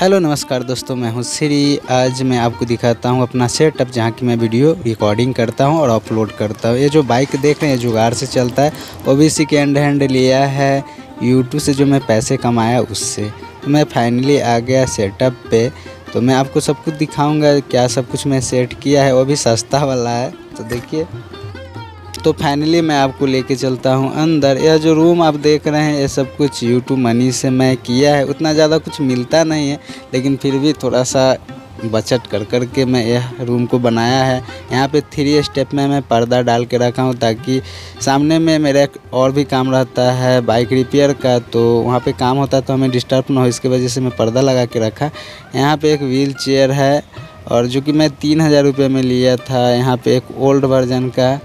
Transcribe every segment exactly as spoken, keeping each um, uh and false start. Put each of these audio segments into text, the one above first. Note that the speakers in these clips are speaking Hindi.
हेलो नमस्कार दोस्तों, मैं हूं श्री। आज मैं आपको दिखाता हूं अपना सेटअप जहां कि मैं वीडियो रिकॉर्डिंग करता हूं और अपलोड करता हूं। ये जो बाइक देख रहे हैं जुगाड़ से चलता है, वो भी सेकेंड हैंड लिया है यूट्यूब से, जो मैं पैसे कमाया उससे। तो मैं फाइनली आ गया सेटअप पे, तो मैं आपको सब कुछ दिखाऊँगा क्या सब कुछ मैं सेट किया है, वो भी सस्ता वाला है। तो देखिए, तो फाइनली मैं आपको लेके चलता हूं अंदर। यह जो रूम आप देख रहे हैं, ये सब कुछ यूट्यूब मनी से मैं किया है। उतना ज़्यादा कुछ मिलता नहीं है, लेकिन फिर भी थोड़ा सा बचत कर कर के मैं यह रूम को बनाया है। यहाँ पे थ्री स्टेप में मैं पर्दा डाल के रखा हूँ, ताकि सामने में मेरा एक और भी काम रहता है बाइक रिपेयर का, तो वहाँ पे काम होता है तो हमें डिस्टर्ब ना हो, इसके वजह से मैं पर्दा लगा के रखा। यहाँ पर एक व्हील चेयर है, और जो कि मैं तीन हज़ार रुपये में लिया था। यहाँ पर एक ओल्ड वर्जन का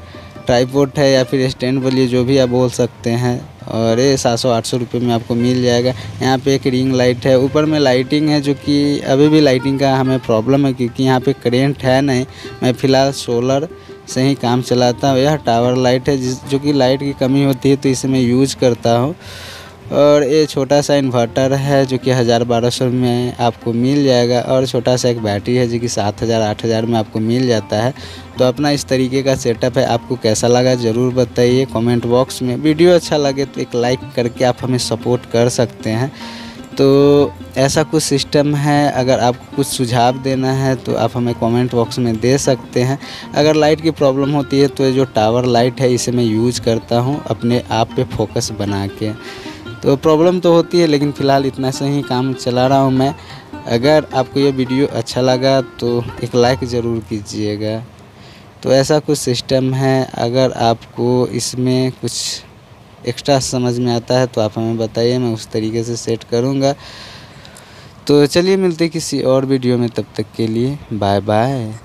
ट्राइपॉड है, या फिर स्टैंड बोलिए, जो भी आप बोल सकते हैं, और ये सात सौ आठ सौ रुपये में आपको मिल जाएगा। यहाँ पे एक रिंग लाइट है, ऊपर में लाइटिंग है, जो कि अभी भी लाइटिंग का हमें प्रॉब्लम है, क्योंकि यहाँ पे करेंट है नहीं। मैं फ़िलहाल सोलर से ही काम चलाता हूँ। यह टावर लाइट है, जिस जो कि लाइट की कमी होती है तो इसे मैं यूज़ करता हूँ। और ये छोटा सा इन्वर्टर है, जो कि हज़ार बारह सौ में आपको मिल जाएगा। और छोटा सा एक बैटरी है, जो कि सात हज़ार आठ हज़ार में आपको मिल जाता है। तो अपना इस तरीके का सेटअप है। आपको कैसा लगा ज़रूर बताइए कमेंट बॉक्स में। वीडियो अच्छा लगे तो एक लाइक करके आप हमें सपोर्ट कर सकते हैं। तो ऐसा कुछ सिस्टम है। अगर आपको कुछ सुझाव देना है तो आप हमें कमेंट बॉक्स में दे सकते हैं। अगर लाइट की प्रॉब्लम होती है तो ये जो टावर लाइट है, इसे मैं यूज़ करता हूँ अपने आप पे फोकस बना के। तो प्रॉब्लम तो होती है, लेकिन फ़िलहाल इतना से ही काम चला रहा हूँ मैं। अगर आपको ये वीडियो अच्छा लगा तो एक लाइक ज़रूर कीजिएगा। तो ऐसा कुछ सिस्टम है। अगर आपको इसमें कुछ एक्स्ट्रा समझ में आता है तो आप हमें बताइए, मैं उस तरीके से सेट करूँगा। तो चलिए मिलते किसी और वीडियो में, तब तक के लिए बाय बाय।